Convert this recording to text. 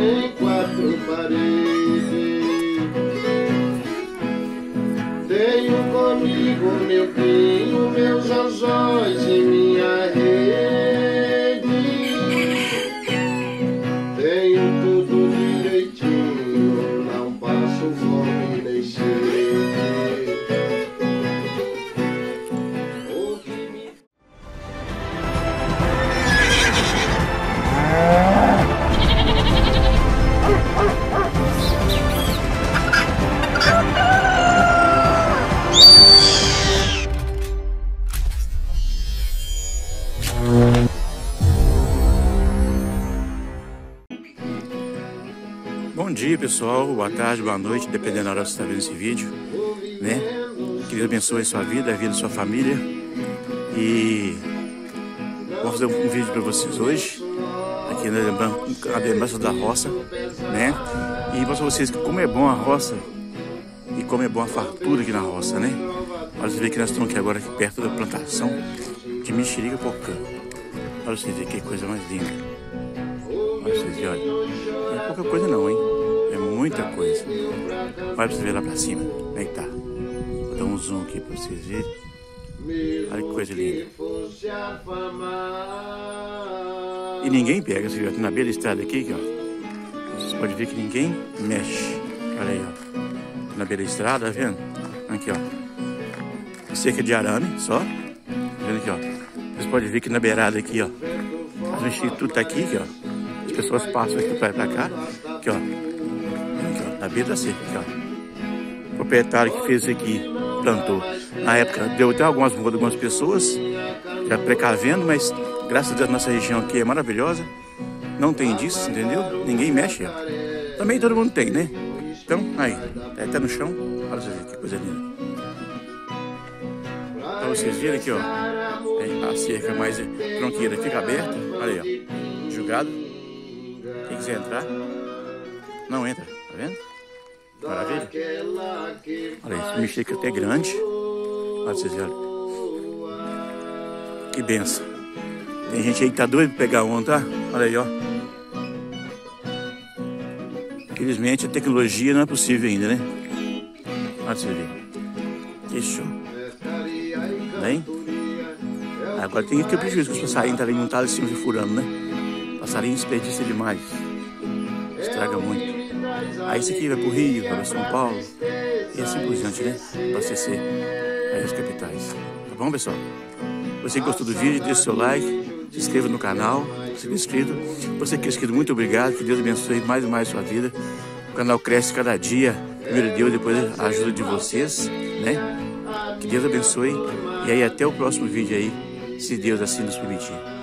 tem quatro paredes. Tenho comigo meu pinho, meus anzóis e minha rede. Tenho tudo direitinho, não passo fome nem sede. Bom dia, pessoal, boa tarde, boa noite, dependendo da hora que você está vendo esse vídeo, né? Que Deus abençoe a sua vida, a vida da sua família. E vou fazer um vídeo para vocês hoje, aqui na lembrança da roça, né? E mostro para vocês como é bom a roça e como é bom a fartura aqui na roça, né? Olha, você vê que nós estamos aqui agora aqui perto da plantação de mexerica pocã. Olha, você vê que coisa mais linda. Olha, vocês vê, olha. Não é pouca coisa não, hein? É muita coisa. Olha pra você ver lá pra cima. Como é que tá? Vou dar um zoom aqui pra vocês verem. Olha que coisa linda. E ninguém pega, você vê, na beira da estrada aqui, ó. Vocês podem ver que ninguém mexe. Olha aí, ó. Na beira da estrada, tá vendo? Aqui, ó. Cerca de arame, só. Tá vendo aqui, ó. Vocês podem ver que na beirada aqui, ó. As mexericas tudo tá aqui, ó. As pessoas passam aqui para cá, aqui ó, na beira da cerca, aqui ó. O proprietário que fez isso aqui, plantou. Na época deu até algumas mudas, algumas pessoas, já precavendo, mas graças a Deus nossa região aqui é maravilhosa. Não tem disso, entendeu? Ninguém mexe. Também todo mundo tem, né? Então, aí, até no chão, olha vocês aqui, que coisa linda. Pra vocês verem aqui, ó, a cerca mais tronqueira fica aberta, olha aí, ó, julgado. Quem quiser entrar, não entra, tá vendo? Maravilha. Olha isso, esse mexerica até grande. Olha vocês, olha. Que benção. Tem gente aí que tá doido pra pegar um, tá? Olha aí, ó. Infelizmente a tecnologia não é possível ainda, né? Olha vocês verem. Que show. Bem? Agora tem que ter prejuízo que os passarinhos tá alimentando e se furando, né? Passarinho desperdiça demais, estraga muito. Aí esse aqui vai pro Rio, vai pra São Paulo e assim por diante, né? Abastecer aí as capitais. Tá bom, pessoal? Você que gostou do vídeo, deixa o seu like, se inscreva no canal, se não é inscrito. Você que é inscrito, muito obrigado, que Deus abençoe mais e mais a sua vida. O canal cresce cada dia, primeiro Deus, depois a ajuda de vocês, né? Que Deus abençoe e aí até o próximo vídeo aí, se Deus assim nos permitir.